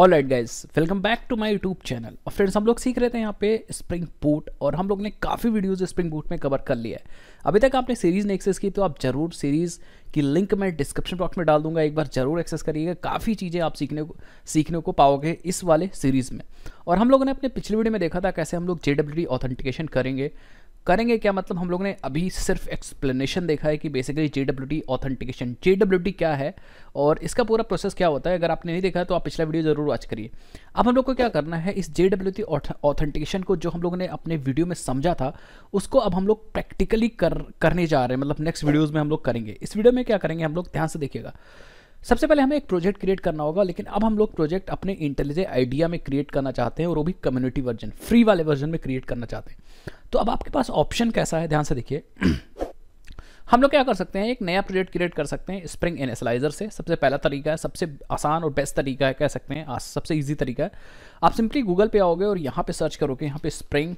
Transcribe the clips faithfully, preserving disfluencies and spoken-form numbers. Alright guys, welcome back to my YouTube channel. और friends, हम लोग सीख रहे थे यहाँ पे स्प्रिंग बूट, और हम लोग ने काफ़ी वीडियोस स्प्रिंग बूट में कवर कर लिया है। अभी तक आपने सीरीज़ ने एक्सेस की तो आप जरूर सीरीज़ की लिंक मैं डिस्क्रिप्शन बॉक्स में डाल दूंगा, एक बार जरूर एक्सेस करिएगा। काफ़ी चीज़ें आप सीखने को सीखने को पाओगे इस वाले सीरीज़ में। और हम लोगों ने अपने पिछले वीडियो में देखा था कैसे हम लोग जे डब्ल्यू टी ऑथेंटिकेशन करेंगे करेंगे क्या मतलब हम लोग ने अभी सिर्फ एक्सप्लेनेशन देखा है कि basically J W T authentication, J W T क्या है और इसका पूरा प्रोसेस क्या होता है। अगर आपने नहीं देखा तो आप पिछला वीडियो जरूर वॉच करिए। अब हम लोग को क्या करना है, इस जे डब्ल्यू टी ऑथेंटिकेशन को जो हम लोग ने अपने वीडियो में समझा था उसको अब हम लोग प्रैक्टिकली कर करने जा रहे हैं, मतलब नेक्स्ट वीडियोज़ में हम लोग करेंगे। इस वीडियो में क्या करेंगे हम लोग, ध्यान से देखिएगा। सबसे पहले हमें एक प्रोजेक्ट क्रिएट करना होगा, लेकिन अब हम लोग प्रोजेक्ट अपने इंटेलिजे आइडिया में क्रिएट करना चाहते हैं और वो भी कम्युनिटी वर्जन, फ्री वाले वर्जन में क्रिएट करना चाहते हैं। तो अब आपके पास ऑप्शन कैसा है, ध्यान से देखिए। हम लोग क्या कर सकते हैं, एक नया प्रोजेक्ट क्रिएट कर सकते हैं स्प्रिंग इनिशियलाइजर से। सबसे पहला तरीका है, सबसे आसान और बेस्ट तरीका है, कह सकते हैं सबसे ईजी तरीका है। आप सिंपली गूगल पे आओगे और यहाँ पे सर्च करोगे, यहाँ पे स्प्रिंग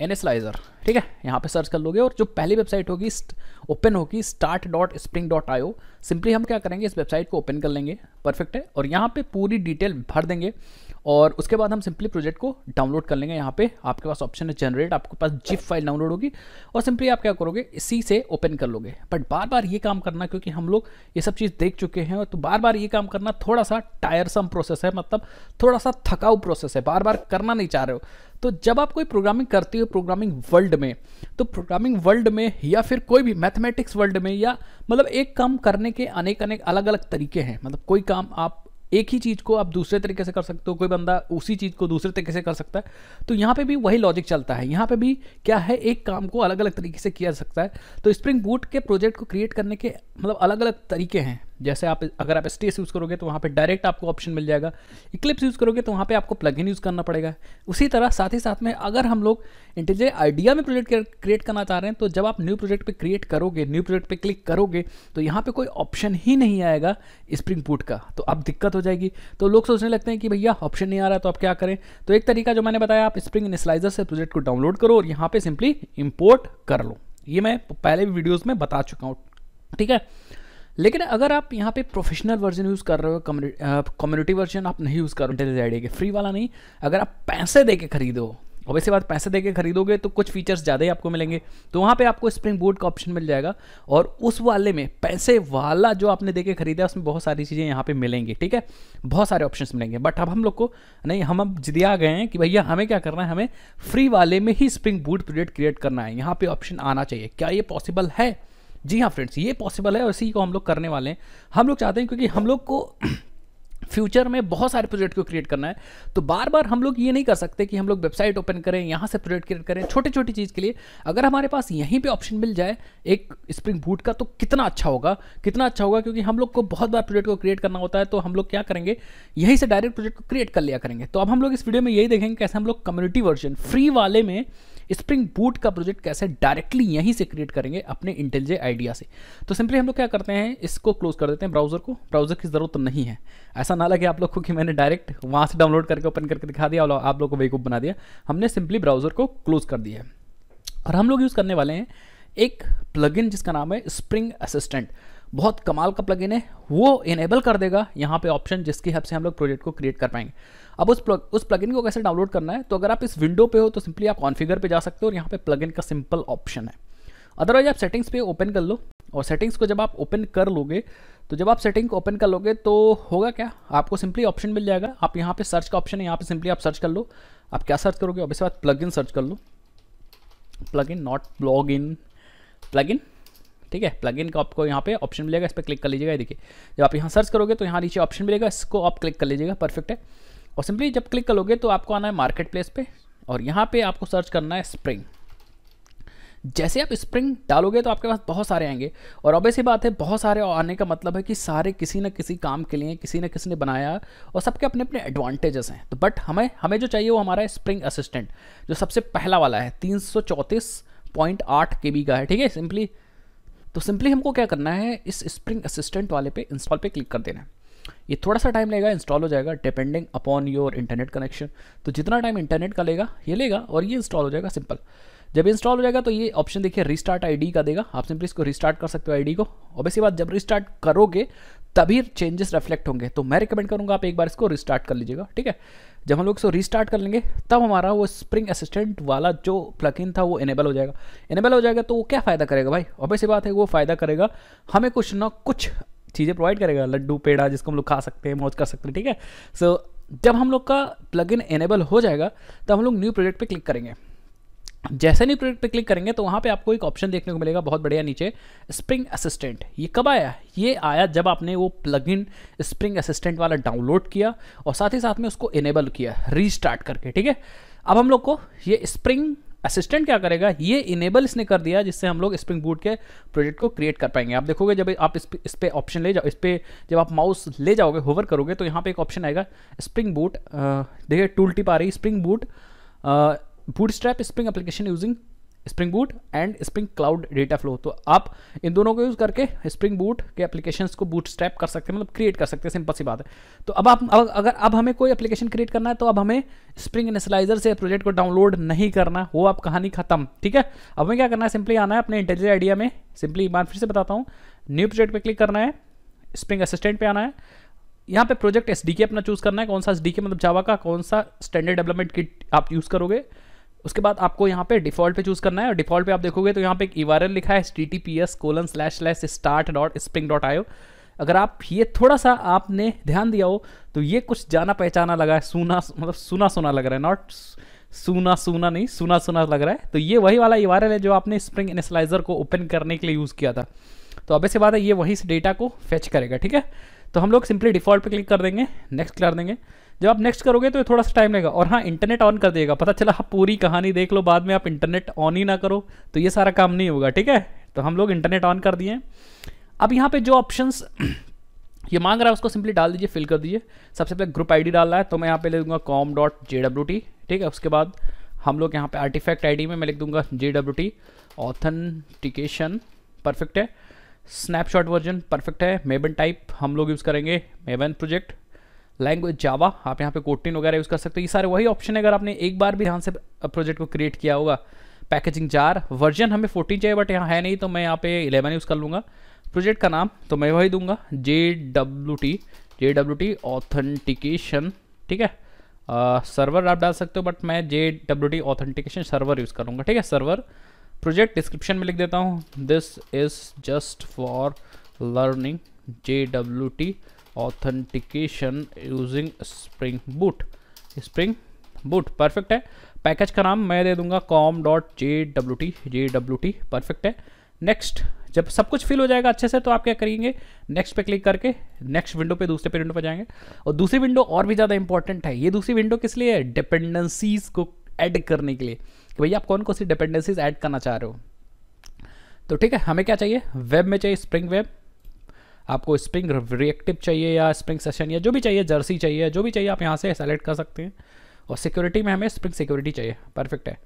इनिशियलाइजर, ठीक है, यहाँ पे सर्च कर लोगे। और जो पहली वेबसाइट होगी ओपन होगी start dot spring dot I O. Simply हम क्या करेंगे, इस वेबसाइट को ओपन कर लेंगे, परफेक्ट है। और यहाँ पे पूरी डिटेल भर देंगे और उसके बाद हम सिंपली प्रोजेक्ट को डाउनलोड कर लेंगे। यहाँ पे आपके पास ऑप्शन है जनरेट, आपके पास जिप फाइल डाउनलोड होगी और सिंपली आप क्या करोगे, इसी से ओपन कर लोगे। बट बार बार ये काम करना, क्योंकि हम लोग ये सब चीज़ देख चुके हैं, तो बार बार ये काम करना थोड़ा सा टायरसम प्रोसेस है, मतलब थोड़ा सा थकाऊ प्रोसेस है, बार बार करना नहीं चाह रहे हो। तो जब आप कोई प्रोग्रामिंग करते हो प्रोग्रामिंग वर्ल्ड में, तो प्रोग्रामिंग वर्ल्ड में या फिर कोई भी मैथमेटिक्स वर्ल्ड में, या मतलब एक काम करने के अनेक अनेक अलग अलग तरीके हैं। मतलब कोई काम आप एक ही चीज़ को आप दूसरे तरीके से कर सकते हो, कोई बंदा उसी चीज़ को दूसरे तरीके से कर सकता है। तो यहाँ पे भी वही लॉजिक चलता है, यहाँ पे भी क्या है, एक काम को अलग अलग तरीके से किया जा सकता है। तो स्प्रिंग बूट के प्रोजेक्ट को क्रिएट करने के मतलब अलग अलग तरीके हैं। जैसे आप अगर आप स्टेस यूज़ करोगे तो वहाँ पे डायरेक्ट आपको ऑप्शन मिल जाएगा, इक्लिप्स यूज़ करोगे तो वहाँ पे आपको प्लगइन यूज़ करना पड़ेगा। उसी तरह साथ ही साथ में अगर हम लोग इंटेलिजे आइडिया में प्रोजेक्ट क्रिएट करना चाह रहे हैं, तो जब आप न्यू प्रोजेक्ट पे क्रिएट करोगे, न्यू प्रोजेक्ट पे क्लिक करोगे, तो यहाँ पे कोई ऑप्शन ही नहीं आएगा स्प्रिंग बूट का, तो अब दिक्कत हो जाएगी। तो लोग सोचने लगते हैं कि भैया ऑप्शन नहीं आ रहा तो आप क्या करें। तो एक तरीका जो मैंने बताया, आप स्प्रिंग इनिशियलाइजर से प्रोजेक्ट को डाउनलोड करो और यहाँ पर सिंपली इम्पोर्ट कर लो। ये मैं पहले भी वीडियोज़ में बता चुका हूँ, ठीक है। लेकिन अगर आप यहाँ पे प्रोफेशनल वर्जन यूज़ कर रहे हो, कम्युनिटी वर्जन आप नहीं यूज़ कर रहे हो, इंटेलिजे आइडिया के फ्री वाला नहीं, अगर आप पैसे दे के खरीदो, और वैसे बात पैसे दे के खरीदोगे तो कुछ फीचर्स ज़्यादा ही आपको मिलेंगे, तो वहाँ पे आपको स्प्रिंग बूट का ऑप्शन मिल जाएगा। और उस वाले में, पैसे वाला जो आपने दे के खरीदा, उसमें बहुत सारी चीज़ें यहाँ पे मिलेंगी, ठीक है, बहुत सारे ऑप्शंस मिलेंगे। बट अब हम लोग को नहीं, हम अब जिद आ गए हैं कि भैया हमें क्या करना है, हमें फ्री वाले में ही स्प्रिंग बूट प्रोजेक्ट क्रिएट करना है, यहाँ पर ऑप्शन आना चाहिए। क्या ये पॉसिबल है? जी हाँ फ्रेंड्स, ये पॉसिबल है और इसी को हम लोग करने वाले हैं। हम लोग चाहते हैं, क्योंकि हम लोग को फ्यूचर में बहुत सारे प्रोजेक्ट को क्रिएट करना है, तो बार बार हम लोग ये नहीं कर सकते कि हम लोग वेबसाइट ओपन करें, यहाँ से प्रोजेक्ट क्रिएट करें, छोटी छोटी चीज़ के लिए। अगर हमारे पास यहीं पे ऑप्शन मिल जाए एक स्प्रिंग बूट का, तो कितना अच्छा होगा, कितना अच्छा होगा। क्योंकि हम लोग को बहुत बार प्रोजेक्ट को क्रिएट करना होता है, तो हम लोग क्या करेंगे, यहीं से डायरेक्ट प्रोजेक्ट को क्रिएट कर लिया करेंगे। तो अब हम लोग इस वीडियो में यही देखेंगे कैसे हम लोग कम्युनिटी वर्जन फ्री वाले में स्प्रिंग बूट का प्रोजेक्ट कैसे डायरेक्टली यहीं से क्रिएट करेंगे अपने इंटेलिजे आइडिया से। तो सिंपली हम लोग क्या करते हैं, इसको क्लोज कर देते हैं, ब्राउजर को, ब्राउजर की ज़रूरत तो नहीं है। ऐसा ना लगे आप लोग को कि मैंने डायरेक्ट वहाँ से डाउनलोड करके ओपन करके दिखा दिया और आप लोग को बेवकूफ़ बना दिया। हमने सिंपली ब्राउजर को क्लोज कर दिया है और हम लोग यूज़ करने वाले हैं एक प्लगइन जिसका नाम है स्प्रिंग असिस्टेंट। बहुत कमाल का प्लगइन है, वो इनेबल कर देगा यहाँ पे ऑप्शन जिसकी हेल्प से हम लोग प्रोजेक्ट को क्रिएट कर पाएंगे। अब उस प्लग उस प्लगइन को कैसे डाउनलोड करना है, तो अगर आप इस विंडो पे हो तो सिंपली आप कॉन्फ़िगर पे जा सकते हो और यहाँ पे प्लगइन का सिंपल ऑप्शन है। अदरवाइज आप सेटिंग्स पे ओपन कर लो, और सेटिंग्स को जब आप ओपन कर लोगे, तो जब आप सेटिंग को ओपन कर लोगे तो होगा क्या, आपको सिंपली ऑप्शन मिल जाएगा। आप यहाँ पे सर्च का ऑप्शन है, यहाँ पे सिंपली आप सर्च कर लो। आप क्या सर्च करोगे, अब इसके बाद प्लगइन सर्च कर लो, plugin not blog in plugin, ठीक है। प्लगइन का आपको यहाँ पे ऑप्शन मिलेगा, इस पर क्लिक कर लीजिएगा। देखिए जब आप यहाँ सर्च करोगे तो यहाँ नीचे ऑप्शन मिलेगा, इसको आप क्लिक कर लीजिएगा, परफेक्ट है। और सिंपली जब क्लिक कर लोगे तो आपको आना है मार्केट प्लेस पे, और यहाँ पे आपको सर्च करना है स्प्रिंग। जैसे आप स्प्रिंग डालोगे तो आपके पास बहुत सारे आएंगे, और ऑब्वियस ही बात है बहुत सारे आने का मतलब है कि सारे किसी न किसी काम के लिए किसी न किसी ने बनाया, और सबके अपने अपने एडवांटेजेस हैं। तो बट हमें हमें जो चाहिए वो हमारा स्प्रिंग असिस्टेंट, जो सबसे पहला वाला है, तीन सौ चौंतीस पॉइंट आठ के बी का है, ठीक है। सिंपली तो सिंपली हमको क्या करना है, इस स्प्रिंग असिस्टेंट वाले पे इंस्टॉल पे क्लिक कर देना है। ये थोड़ा सा टाइम लेगा, इंस्टॉल हो जाएगा depending upon your internet connection. तो जितना टाइम इंटरनेट का लेगा ये लेगा, और ये इंस्टॉल हो जाएगा। सिंपल जब इंस्टॉल हो जाएगा तो ये ऑप्शन देखिए रीस्टार्ट आईडी का देगा, आप सिंपली इसको रीस्टार्ट कर सकते हो आईडी को। ऑब्वियसली बात जब रीस्टार्ट करोगे तभी चेंजेस रिफ्लेक्ट होंगे। तो मैं रिकमेंड करूंगा आप एक बार इसको रिस्टार्ट कर लीजिएगा, ठीक है। जब हम लोग इसको रीस्टार्ट कर लेंगे तब हमारा वो स्प्रिंग असिस्टेंट वाला जो प्लगइन था वो इनेबल हो जाएगा। इनेबल हो जाएगा तो वो क्या फ़ायदा करेगा भाई, ऑब्वियस बात है वो फ़ायदा करेगा, हमें कुछ ना कुछ चीज़ें प्रोवाइड करेगा, लड्डू पेड़ा जिसको हम लोग खा सकते हैं, मौज कर सकते हैं, ठीक है। सो जब हम लोग का प्लगइन इनेबल हो जाएगा तब हम लोग न्यू प्रोजेक्ट पर क्लिक करेंगे। जैसे न्यू प्रोजेक्ट पे क्लिक करेंगे तो वहाँ पे आपको एक ऑप्शन देखने को मिलेगा बहुत बढ़िया नीचे, स्प्रिंग असिस्टेंट। ये कब आया? ये आया जब आपने वो प्लगइन स्प्रिंग असिस्टेंट वाला डाउनलोड किया और साथ ही साथ में उसको इनेबल किया रीस्टार्ट करके, ठीक है। अब हम लोग को ये स्प्रिंग असिस्टेंट क्या करेगा, ये इनेबल इसने कर दिया जिससे हम लोग स्प्रिंग बूट के प्रोजेक्ट को क्रिएट कर पाएंगे। आप देखोगे जब आप इस, इस पे ऑप्शन ले जाओ, इस पे जब आप माउस ले जाओगे होवर करोगे तो यहाँ पे एक ऑप्शन आएगा स्प्रिंग बूट, देखिए टूल टिप आ रही, spring boot bootstrap spring application using spring boot and spring cloud data flow. तो आप इन दोनों को यूज़ करके स्प्रिंग बूट के एप्लीकेशंस को बूटस्ट्रैप कर सकते हैं, मतलब क्रिएट कर सकते हैं, सिंपल सी बात है। तो अब आप अगर अब हमें कोई एप्लीकेशन क्रिएट करना है तो अब हमें स्प्रिंग इनिशियलाइजर से प्रोजेक्ट को डाउनलोड नहीं करना, वो आप कहानी खत्म, ठीक है। अब हमें क्या करना है, सिंपली आना है अपने इंटेलिज आइडिया में, सिंपली एक बार फिर से बताता हूँ, न्यू प्रोजेक्ट पर क्लिक करना है, स्प्रिंग असिस्टेंट पर आना है, यहाँ पे प्रोजेक्ट एस डी के अपना चूज़ करना है, कौन सा एस डी के मतलब जावा का कौन सा स्टैंडर्ड डेवलपमेंट किट आप यूज़ करोगे। उसके बाद आपको यहाँ पे डिफ़ॉल्ट पे चूज़ करना है और डिफ़ॉल्ट पे आप देखोगे तो यहाँ पे एक यूआरएल लिखा है H T T P S colon slash slash start dot spring dot I O. अगर आप ये थोड़ा सा आपने ध्यान दिया हो तो ये कुछ जाना पहचाना लगा है, सूना मतलब सुना सुना लग रहा है, नॉट सुना सुना नहीं सुना सुना लग रहा है। तो ये वही वाला यूआरएल है जो आपने स्प्रिंग इनिशियलाइजर को ओपन करने के लिए यूज़ किया था, तो अब ऐसी बात है ये वहीं से डेटा को फेच करेगा, ठीक है। तो हम लोग सिंपली डिफ़ॉल्ट पे क्लिक कर देंगे, नेक्स्ट कर देंगे। जब आप नेक्स्ट करोगे तो ये थोड़ा सा टाइम लगेगा, और हाँ इंटरनेट ऑन कर दिएगा, पता चला आप पूरी कहानी देख लो बाद में आप इंटरनेट ऑन ही ना करो तो ये सारा काम नहीं होगा, ठीक है। तो हम लोग इंटरनेट ऑन कर दिए। अब यहाँ पे जो ऑप्शंस ये मांग रहा है उसको सिंपली डाल दीजिए, फिल कर दीजिए। सबसे पहले ग्रुप आई डी डालना है तो मैं यहाँ पे ले दूँगा com dot J W T, ठीक है। उसके बाद हम लोग यहाँ पर आर्टिफैक्ट आई डी में मैं लिख दूँगा J W T authentication, perfect है। स्नैपशॉट वर्जन परफेक्ट है। मेवन टाइप हम लोग यूज़ करेंगे, मेवन प्रोजेक्ट। लैंग्वेज जावा, आप यहाँ पे कोटलिन वगैरह यूज़ कर सकते हो। ये सारे वही ऑप्शन है अगर आपने एक बार भी ध्यान से प्रोजेक्ट को क्रिएट किया होगा। पैकेजिंग जार वर्जन हमें फोर्टीन चाहिए बट यहाँ है नहीं तो मैं यहाँ पे इलेवन यूज़ कर लूँगा। प्रोजेक्ट का नाम तो मैं वही दूंगा J W T J W T authentication, ठीक है। सर्वर आप डाल सकते हो बट मैं J W T authentication server use करूँगा, ठीक है। सर्वर प्रोजेक्ट डिस्क्रिप्शन में लिख देता हूँ this is just for learning J W T authentication using spring boot spring boot perfect है। पैकेज का नाम मैं दे दूंगा com dot J W T J W T perfect है। नेक्स्ट जब सब कुछ फिल हो जाएगा अच्छे से तो आप क्या करेंगे, नेक्स्ट पे क्लिक करके नेक्स्ट विंडो पे दूसरे पे विंडो पे जाएंगे, और दूसरी विंडो और भी ज़्यादा इंपॉर्टेंट है। ये दूसरी विंडो किस लिए है, डिपेंडेंसीज को ऐड करने के लिए कि भैया आप कौन कौन सी डिपेंडेंसीज ऐड करना चाह रहे हो। तो ठीक है, हमें क्या चाहिए, वेब में चाहिए स्प्रिंग वेब, आपको स्प्रिंग रिएक्टिव चाहिए या स्प्रिंग सेशन या जो भी चाहिए, जर्सी चाहिए, जो भी चाहिए आप यहाँ से सेलेक्ट कर सकते हैं। और सिक्योरिटी में हमें स्प्रिंग सिक्योरिटी चाहिए, परफेक्ट है।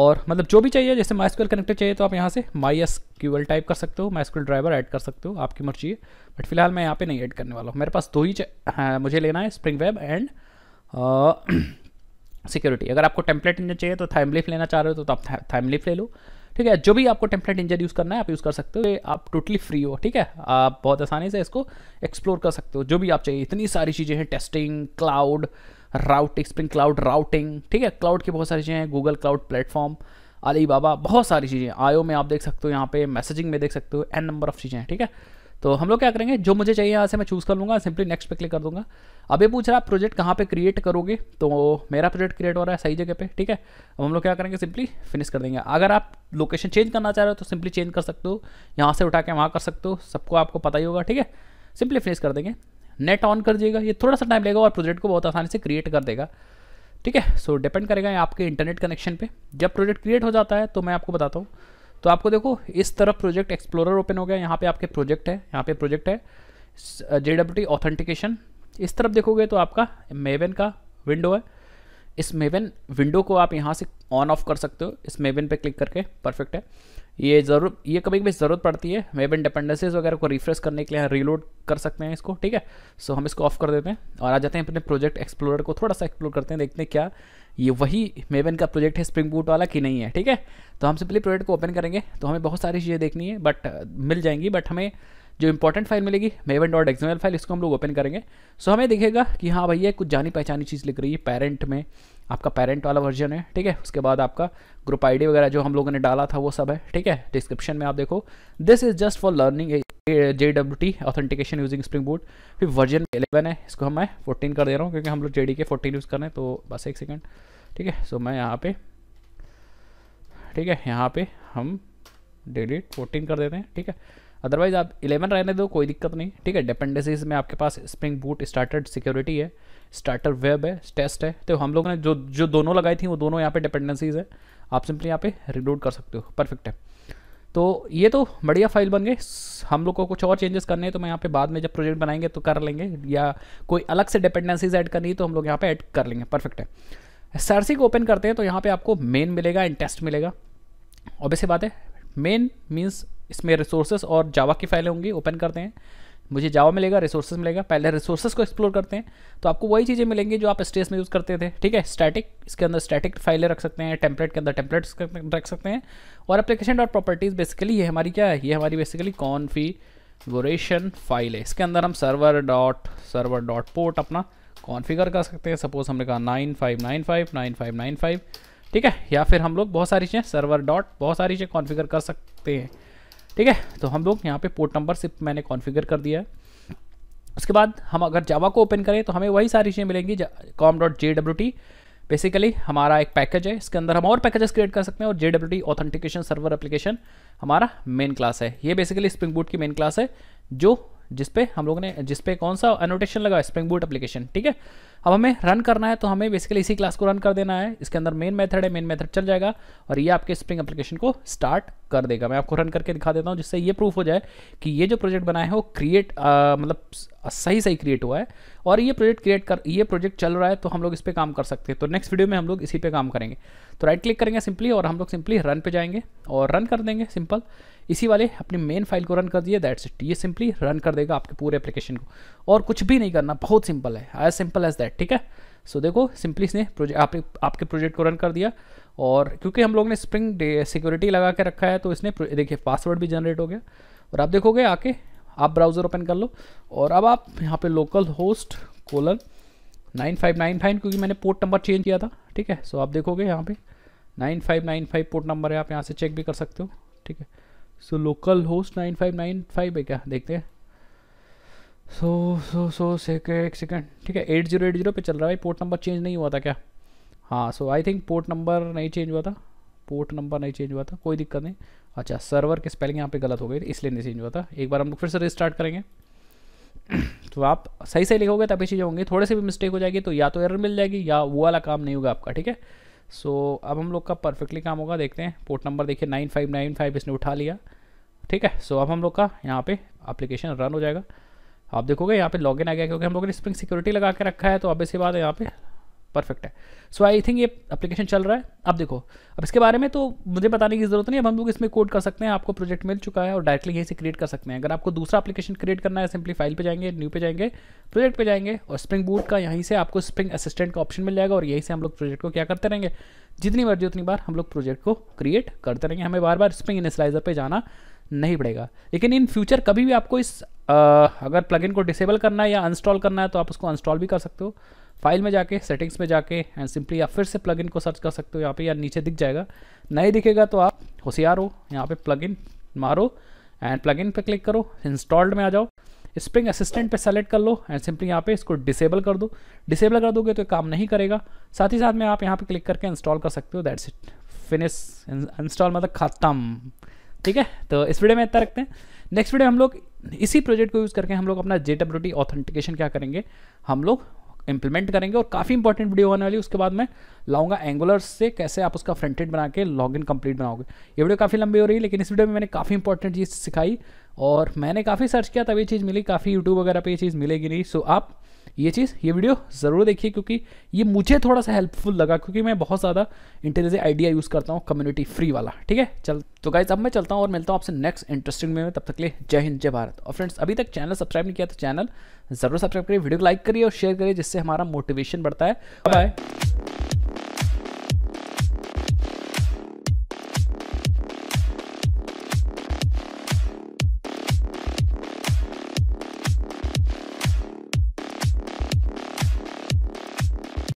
और मतलब जो भी चाहिए, जैसे माइस्क्यूएल कनेक्टेड चाहिए तो आप यहाँ से माइएसक्यूएल टाइप कर सकते हो, माइस्क्यूएल ड्राइवर ऐड कर सकते हो, आपकी मर्जी है। बट फिलहाल मैं यहाँ पे नहीं ऐड करने वाला हूँ, मेरे पास दो ही हाँ, मुझे लेना है स्प्रिंग वेब एंड सिक्योरिटी। अगर आपको टेम्पलेट इंजन चाहिए तो थाइमलीफ लेना चाह रहे हो तो, तो आप था, थाइमलीफ ले लो, ठीक है। जो भी आपको टेम्पलेट इंजन यूज़ करना है आप यूज़ कर सकते हो, आप टोटली फ्री हो, ठीक है। आप बहुत आसानी से इसको एक्सप्लोर कर सकते हो जो भी आप चाहिए। इतनी सारी चीज़ें हैं, testing, cloud routing, spring cloud routing, ठीक है। क्लाउड की बहुत सारी चीज़ें हैं, गूगल क्लाउड प्लेटफॉर्म, अलीबाबा, बहुत सारी चीज़ें। आयो में आप देख सकते हो, यहाँ पे मैसेजिंग में देख सकते हो, एन नंबर ऑफ चीज़ें हैं, ठीक है। तो हम लोग क्या करेंगे, जो मुझे चाहिए यहाँ से मैं चूज़ कर लूँगा, सिंपली नेक्स्ट पे क्लिक कर दूँगा। अब ये पूछ रहा है प्रोजेक्ट कहाँ पे क्रिएट करोगे, तो मेरा प्रोजेक्ट क्रिएट हो रहा है सही जगह पे, ठीक है। अब हम लोग क्या करेंगे, सिंपली फिनिश कर देंगे। अगर आप लोकेशन चेंज करना चाह रहे हो तो सिंपली चेंज कर सकते हो, यहाँ से उठा के वहाँ कर सकते हो, सबको आपको पता ही होगा, ठीक है। सिंपली फिनिश कर देंगे, नेट ऑन कर दीजिएगा। ये थोड़ा सा टाइम लेगा और प्रोजेक्ट को बहुत आसानी से क्रिएट कर देगा, ठीक है। सो डिपेंड करेगा आपके इंटरनेट कनेक्शन पर। जब प्रोजेक्ट क्रिएट हो जाता है तो मैं आपको बताता हूँ, तो आपको देखो इस तरफ प्रोजेक्ट एक्सप्लोरर ओपन हो गया, यहाँ पे आपके प्रोजेक्ट है, यहाँ पे प्रोजेक्ट है जे डब्ल्यू टी ऑथेंटिकेशन। इस तरफ देखोगे तो आपका मेवन का विंडो है, इस मेवन विंडो को आप यहाँ से ऑन ऑफ कर सकते हो, इस मेवन पे क्लिक करके, परफेक्ट है। ये जरूर ये कभी कभी ज़रूरत पड़ती है मेवन डिपेंडेंसीज वगैरह को रिफ्रेश करने के लिए, रीलोड कर सकते हैं इसको, ठीक है। सो हम इसको ऑफ कर देते हैं और आ जाते हैं अपने प्रोजेक्ट एक्सप्लोरर को, थोड़ा सा एक्सप्लोर करते हैं, देखते हैं क्या ये वही मेवन का प्रोजेक्ट है स्प्रिंग बूट वाला कि नहीं है, ठीक है। तो हम सिंपली प्रोजेक्ट को ओपन करेंगे तो हमें बहुत सारी चीज़ें देखनी है बट मिल जाएंगी, बट हमें जो इंपॉर्टेंट फाइल मिलेगी मेवन डॉट एक्सएमएल फाइल, इसको हम लोग ओपन करेंगे। सो हमें दिखेगा कि हाँ भैया कुछ जानी पहचानी चीज़ लिख रही है, पेरेंट में आपका पेरेंट वाला वर्जन है, ठीक है। उसके बाद आपका ग्रुप आईडी वगैरह जो हम लोगों ने डाला था वो सब है, ठीक है। डिस्क्रिप्शन में आप देखो, this is just for learning J W T authentication using spring boot. फिर वर्जन इलेवन है, इसको मैं फोर्टीन कर दे रहा हूँ क्योंकि हम लोग J D K fourteen use कर रहे हैं, तो बस एक सेकेंड, ठीक है। सो मैं यहाँ पे, ठीक है, यहाँ पे हम डिलीट फोर्टीन कर देते हैं, ठीक है। अदरवाइज आप इलेवन रहने दो, कोई दिक्कत नहीं, ठीक है। डिपेंडेंसीज में आपके पास स्प्रिंग बूट स्टार्टर सिक्योरिटी है, स्टार्टर वेब है, टेस्ट है, तो हम लोगों ने जो जो दोनों लगाई थी वो दोनों यहाँ पे डिपेंडेंसीज है। आप सिंपली यहाँ पे रिलोड कर सकते हो, परफेक्ट है। तो ये तो बढ़िया फाइल बन गई। हम लोग को कुछ और चेंजेस करने हैं तो मैं यहाँ पे बाद में जब प्रोजेक्ट बनाएंगे तो कर लेंगे, या कोई अलग से डिपेंडेंसीज ऐड करनी है तो हम लोग यहाँ पे ऐड कर लेंगे, परफेक्ट है। सर्सी को ओपन करते हैं तो यहाँ पे आपको मेन मिलेगा एंड टेस्ट मिलेगा, ऑब्वियस सी बात है। मेन मीन्स इसमें रिसोर्सेज और जावा की फाइलें होंगी, ओपन करते हैं, मुझे जावा मिलेगा, रिसोर्सेज मिलेगा। पहले रिसोर्सेज को एक्सप्लोर करते हैं तो आपको वही चीज़ें मिलेंगी जो आप स्टेज में यूज़ करते थे, ठीक है। स्टैटिक, इसके अंदर स्टैटिक फाइलें रख सकते हैं, टेम्पलेट के अंदर टेम्पलेट्स रख सकते हैं, और एप्लीकेशन डॉट प्रॉपर्टीज़ बेसिकली ये हमारी क्या है, ये हमारी बेसिकली कॉन्फिगरेशन फाइल है। इसके अंदर हम server dot server dot port अपना कॉन्फिगर कर सकते हैं। सपोज हमने कहा nine five nine five nine five nine five, ठीक है, या फिर हम लोग बहुत सारी चीज़ें सर्वर डॉट बहुत सारी चीज़ें कॉन्फिगर कर सकते हैं, ठीक है। तो हम लोग यहाँ पे पोर्ट नंबर सिर्फ मैंने कॉन्फ़िगर कर दिया है। उसके बाद हम अगर जावा को ओपन करें तो हमें वही सारी चीज़ें मिलेंगी, com dot J W T basically हमारा एक पैकेज है, इसके अंदर हम और पैकेजेस क्रिएट कर सकते हैं। और J W T authentication server application हमारा मेन क्लास है, ये बेसिकली स्प्रिंग बूट की मेन क्लास है, जो जिसपे हम लोग ने जिसपे कौन सा एनोटेशन लगा, स्प्रिंग बूट एप्लीकेशन, ठीक है। अब हमें रन करना है तो हमें बेसिकली इसी क्लास को रन कर देना है, इसके अंदर मेन मेथड है, मेन मेथड चल जाएगा और ये आपके स्प्रिंग एप्लीकेशन को स्टार्ट कर देगा। मैं आपको रन करके दिखा देता हूँ जिससे ये प्रूफ हो जाए कि ये जो प्रोजेक्ट बनाया है वो क्रिएट मतलब सही सही क्रिएट हुआ है और ये प्रोजेक्ट क्रिएट कर ये प्रोजेक्ट चल रहा है तो हम लोग इस पर काम कर सकते हैं। तो नेक्स्ट वीडियो में हम लोग इसी पे काम करेंगे। तो राइट क्लिक करेंगे सिंपली और हम लोग सिंपली रन पे जाएंगे और रन कर देंगे, सिंपल इसी वाले अपनी मेन फाइल को रन कर दिए, दैट्स इट। ये सिंपली रन कर देगा आपके पूरे एप्लीकेशन को और कुछ भी नहीं करना, बहुत सिंपल है, एज सिंपल एज दैट, ठीक है। सो देखो सिंपली इसने प्रोजेक्ट आपके आपके प्रोजेक्ट को रन कर दिया और क्योंकि हम लोग ने स्प्रिंग सिक्योरिटी लगा के रखा है तो इसने देखिए पासवर्ड भी जनरेट हो गया। और आप देखोगे आके आप ब्राउज़र ओपन कर लो और अब आप यहाँ पे local host colon nine five nine five, क्योंकि मैंने पोर्ट नंबर चेंज किया था, ठीक है। सो आप देखोगे यहाँ पे nine five nine five port number है, आप यहाँ से चेक भी कर सकते हो, ठीक है। So local host nine five nine five है क्या, देखते हैं। सो सो सो सेकेंड, ठीक है, एट जीरो एट जीरो पे चल रहा है, पोर्ट नंबर चेंज नहीं हुआ था क्या, हाँ। So I think port number नहीं चेंज हुआ था, पोर्ट नंबर नहीं चेंज हुआ था, कोई दिक्कत नहीं। अच्छा, सर्वर की स्पेलिंग यहाँ पे गलत हो गई इसलिए नहीं चेंज हुआ था। एक बार हम लोग फिर से रिस्टार्ट करेंगे तो आप सही सही लिखोगे तभी चीज़ें होंगी, थोड़े से भी मिस्टेक हो जाएगी तो या तो एरर मिल जाएगी या वो वाला काम नहीं होगा आपका, ठीक है। सो अब हम लोग का परफेक्टली काम होगा, देखते हैं। पोर्ट नंबर देखिए नाइन फाइव नाइन फाइव इसने उठा लिया, ठीक है। सो अब हम लोग का यहाँ पे एप्लीकेशन रन हो जाएगा। आप देखोगे यहाँ पे लॉगिन आ गया क्योंकि हम लोगों ने स्प्रिंग सिक्योरिटी लगा के रखा है, तो अब इसके बाद यहाँ पे परफेक्ट है। सो आई थिंक ये एप्लीकेशन चल रहा है। अब देखो, अब इसके बारे में तो मुझे बताने की जरूरत नहीं, अब हम लोग इसमें कोड कर सकते हैं, आपको प्रोजेक्ट मिल चुका है और डायरेक्टली यहीं से क्रिएट कर सकते हैं। अगर आपको दूसरा एप्लीकेशन क्रिएट करना है, सिंपली फाइल पे जाएंगे, न्यू पे जाएंगे, प्रोजेक्ट पे जाएंगे और स्प्रिंग बूट का यहीं से आपको स्प्रिंग असिस्टेंट का ऑप्शन मिल जाएगा और यहीं से हम लोग प्रोजेक्ट को क्या करते रहेंगे, जितनी मर्जी उतनी बार हम लोग प्रोजेक्ट को क्रिएट करते रहेंगे। हमें बार बार स्प्रिंग इनिशियलाइजर पर जाना नहीं पड़ेगा। लेकिन इन फ्यूचर कभी भी आपको इस आ, अगर प्लगइन को डिसेबल करना है या अनइंस्टॉल करना है तो आप उसको अनइंस्टॉल भी कर सकते हो। फाइल में जाके, सेटिंग्स में जाके एंड सिंपली आप फिर से प्लगइन को सर्च कर सकते हो यहाँ पे, या नीचे दिख जाएगा। नहीं दिखेगा तो आप होशियार हो, यहाँ पे प्लगइन मारो एंड प्लगइन पे क्लिक करो, इंस्टॉल्ड में आ जाओ, स्प्रिंग असिस्टेंट पे सेलेक्ट कर लो एंड सिंपली यहाँ पे इसको डिसेबल कर दो। डिसेबल कर दोगे तो काम नहीं करेगा, साथ ही साथ में आप यहाँ पे क्लिक करके इंस्टॉल कर सकते हो। दैट्स इट, फिनिश, इंस्टॉल मतलब ख़त्म, ठीक है। तो इस वीडियो में इतना रखते हैं। नेक्स्ट वीडियो हम लोग इसी प्रोजेक्ट को यूज़ करके हम लोग अपना जे डब्ल्यू टी ऑथेंटिकेशन क्या करेंगे, हम लोग इम्प्लीमेंट करेंगे और काफ़ी इंपॉर्टेंट वीडियो होने वाली है। उसके बाद मैं लाऊंगा एंगुलर से कैसे आप उसका फ्रंट एंड बना के लॉगिन कंप्लीट बनाओगे। ये वीडियो काफ़ी लंबी हो रही है लेकिन इस वीडियो में मैंने काफ़ी इंपॉर्टेंट चीज़ सिखाई और मैंने काफ़ी सर्च किया तब ये चीज़ मिली, काफ़ी यूट्यूब वगैरह पे ये चीज़ मिलेगी नहीं। सो आप ये चीज़ ये वीडियो ज़रूर देखिए क्योंकि ये मुझे थोड़ा सा हेल्पफुल लगा, क्योंकि मैं बहुत ज़्यादा इंटेलिजे आइडिया यूज़ करता हूँ, कम्युनिटी फ्री वाला, ठीक है। चल तो गाइस अब मैं चलता हूँ और मिलता हूँ आपसे नेक्स्ट इंटरेस्टिंग में। तब तक के लिए जय हिंद, जय भारत। और फ्रेंड्स अभी तक चैनल सब्सक्राइब नहीं किया तो चैनल ज़रूर सब्सक्राइब करिए, वीडियो को लाइक करिए और शेयर करिए, जिससे हमारा मोटिवेशन बढ़ता है। बाय।